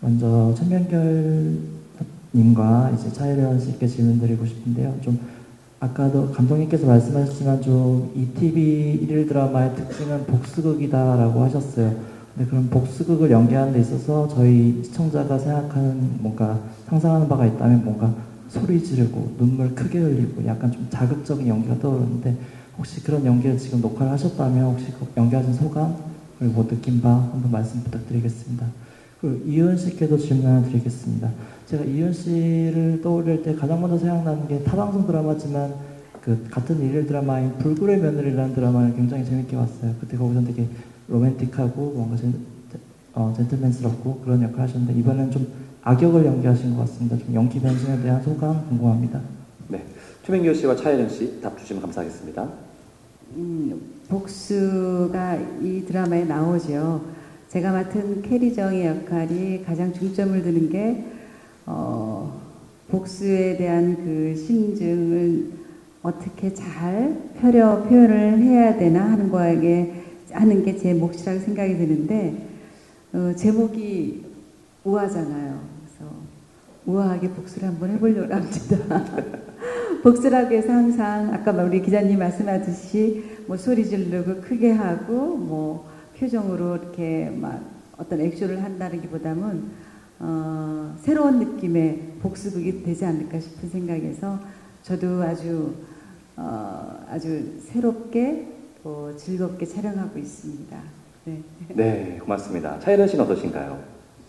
먼저 천명결님과 이제 차예련 씨께 질문드리고 싶은데요. 좀 아까도 감독님께서 말씀하셨지만 좀 ETV 1일 드라마의 특징은 복수극이다라고 하셨어요. 근데 그럼 복수극을 연기하는 데 있어서 저희 시청자가 생각하는 뭔가 상상하는 바가 있다면 뭔가 소리 지르고 눈물 크게 흘리고 약간 좀 자극적인 연기가 떠오르는데 혹시 그런 연기를 지금 녹화를 하셨다면 혹시 연기하신 소감 그리고 느낀 바 한번 말씀 부탁드리겠습니다. 그리고 이은 씨께도 질문을 드리겠습니다. 제가 이은 씨를 떠올릴 때 가장 먼저 생각나는 게 타방송 드라마지만 그 같은 일일 드라마인 불굴의 며느리라는 드라마를 굉장히 재밌게 봤어요. 그때 거기서 되게 로맨틱하고 뭔가 젠틀맨스럽고 그런 역할을 하셨는데 이번엔 좀 악역을 연기하신 것 같습니다. 좀 연기 변신에 대한 소감 궁금합니다. 네, 최민규 씨와 차예련 씨 답 주시면 감사하겠습니다. 복수가 이 드라마에 나오죠. 제가 맡은 캐리정의 역할이 가장 중점을 두는 게 복수에 대한 그 심증을 어떻게 잘 표현을 해야 되나 하는 거에 하는 게 제 몫이라고 생각이 드는데 제목이 우아잖아요. 그래서 우아하게 복수를 한번 해보려고 합니다. 복수라고 해서 항상 아까 우리 기자님 말씀하듯이 뭐 소리 지르고 크게 하고 뭐 표정으로 이렇게 막 어떤 액션을 한다기보다는 새로운 느낌의 복수극이 되지 않을까 싶은 생각에서 저도 아주 새롭게 또 즐겁게 촬영하고 있습니다. 네, 네 고맙습니다. 차예련 씨는 어떠신가요?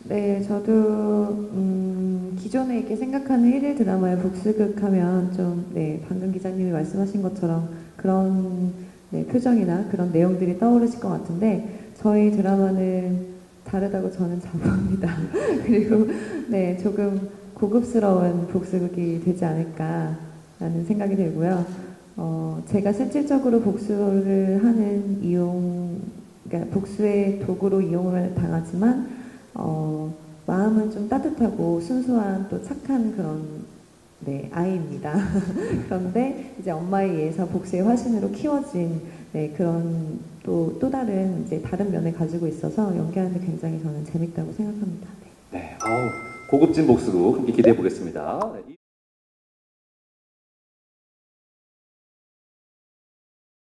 네, 저도 기존에 이렇게 생각하는 1일 드라마의 복수극 하면 좀 방금 기자님이 말씀하신 것처럼 그런 표정이나 그런 내용들이 떠오르실 것 같은데 저희 드라마는 다르다고 저는 자부합니다. 그리고 조금 고급스러운 복수극이 되지 않을까라는 생각이 들고요. 제가 실질적으로 복수를 하는 그러니까 복수의 도구로 이용을 당하지만 마음은 좀 따뜻하고 순수한 또 착한 그런 아이입니다. 그런데 이제 엄마에 의해서 복수의 화신으로 키워진 그런 또 다른 다른 면을 가지고 있어서 연기하는데 굉장히 저는 재밌다고 생각합니다. 네, 고급진 복수로 함께 기대해 보겠습니다.